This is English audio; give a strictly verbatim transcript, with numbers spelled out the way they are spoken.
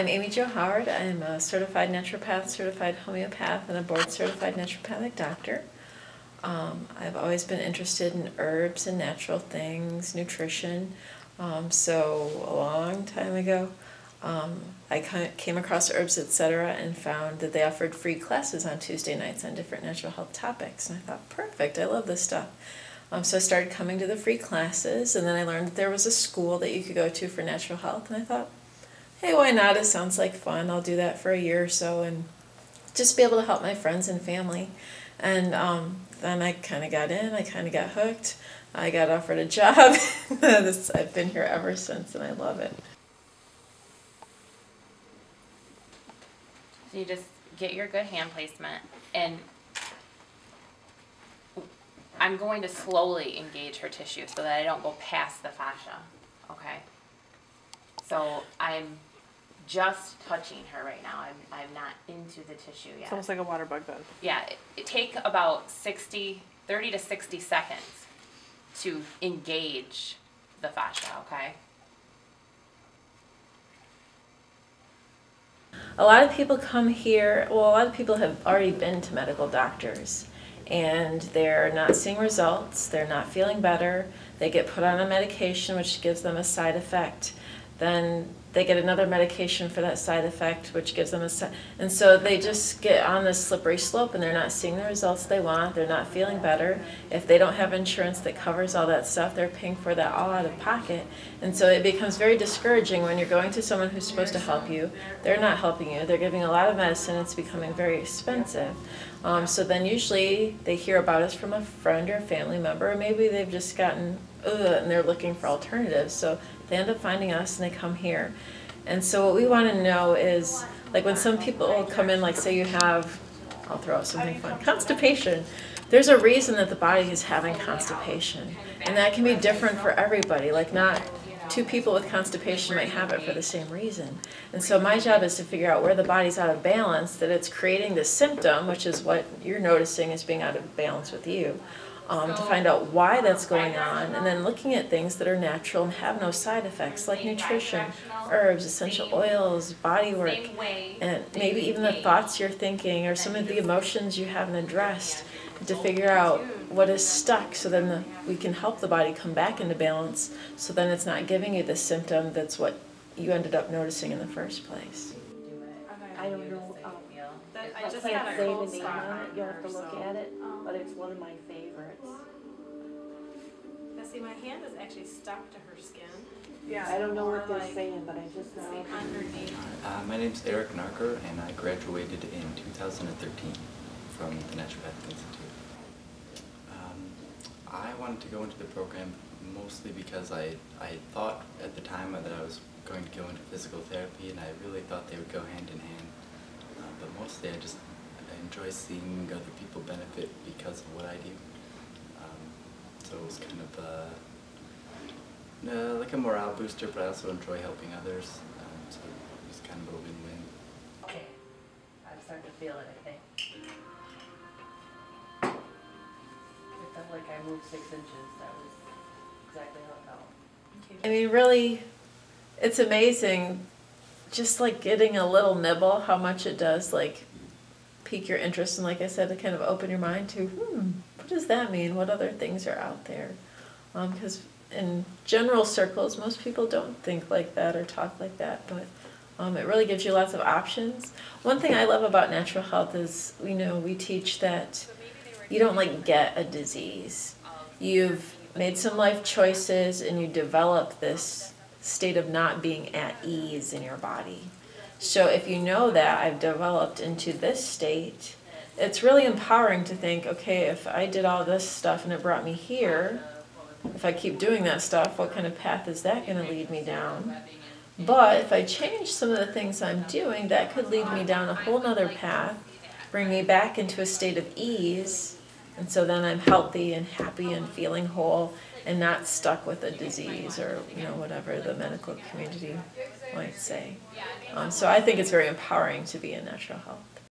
I'm Amy Jo Howard. I'm a certified naturopath, certified homeopath, and a board-certified naturopathic doctor. Um, I've always been interested in herbs and natural things, nutrition. Um, so a long time ago, um, I came across Herbs et cetera and found that they offered free classes on Tuesday nights on different natural health topics. And I thought, perfect, I love this stuff. Um, so I started coming to the free classes, and then I learned that there was a school that you could go to for natural health, and I thought, hey, why not? It sounds like fun. I'll do that for a year or so and just be able to help my friends and family. And um, then I kind of got in. I kind of got hooked. I got offered a job. this, I've been here ever since, and I love it. So you just get your good hand placement, and I'm going to slowly engage her tissue so that I don't go past the fascia, okay? So I'm just touching her right now. I'm, I'm not into the tissue yet. It's almost like a water bug then. Yeah, it, it take about sixty, thirty to sixty seconds to engage the fascia, okay? A lot of people come here, well, a lot of people have already been to medical doctors, and they're not seeing results, they're not feeling better, they get put on a medication which gives them a side effect. Then they get another medication for that side effect, which gives them a side, and so they just get on this slippery slope, and they're not seeing the results they want, they're not feeling better. If they don't have insurance that covers all that stuff, they're paying for that all out of pocket. And so it becomes very discouraging when you're going to someone who's supposed to help you, they're not helping you, they're giving a lot of medicine, it's becoming very expensive. Um, so then usually they hear about us from a friend or a family member, or maybe they've just gotten ugh, and they're looking for alternatives. So they end up finding us and they come here. And so what we want to know is, like when some people come in, like say you have, I'll throw out something fun, constipation. There's a reason that the body is having constipation. And that can be different for everybody. Like not two people with constipation might have it for the same reason. And so my job is to figure out where the body's out of balance, that it's creating this symptom, which is what you're noticing as being out of balance with you. Um, to find out why that's going on, and then looking at things that are natural and have no side effects, like nutrition, herbs, essential oils, body work, and maybe even the thoughts you're thinking or some of the emotions you haven't addressed, to figure out what is stuck, so then the, we can help the body come back into balance, so then it's not giving you the symptom that's what you ended up noticing in the first place. I don't know. I just can't say the name on it. You'll have to look at it, but it's one of my favorites. Now, see, my hand is actually stuck to her skin. Yeah, I don't know what they're saying, but I just know underneath. Uh, my name's Eric Narker, and I graduated in two thousand thirteen from the Naturopathic Institute. Um, I wanted to go into the program mostly because I I thought at the time that I was going to go into physical therapy, and I really thought they would go hand in hand. But mostly I just I enjoy seeing other people benefit because of what I do. Um, so it was kind of a, uh, like a morale booster, but I also enjoy helping others. Um, so it was kind of a win-win. Okay, I'm starting to feel it, I think. It felt like I moved six inches. That was exactly how it felt. I mean, really, it's amazing. Just like getting a little nibble, how much it does like pique your interest, and like I said, to kind of open your mind to, hmm, what does that mean? What other things are out there? Because um, in general circles, most people don't think like that or talk like that, but um, it really gives you lots of options. One thing I love about natural health is, you know, we teach that you don't like get a disease. You've made some life choices and you develop this state of not being at ease in your body. So if you know that I've developed into this state, it's really empowering to think, okay, if I did all this stuff and it brought me here, if I keep doing that stuff, what kind of path is that going to lead me down? But if I change some of the things I'm doing, that could lead me down a whole nother path, bring me back into a state of ease, and so then I'm healthy and happy and feeling whole, and not stuck with a disease or, you know, whatever the medical community might say. Um, so I think it's very empowering to be in natural health.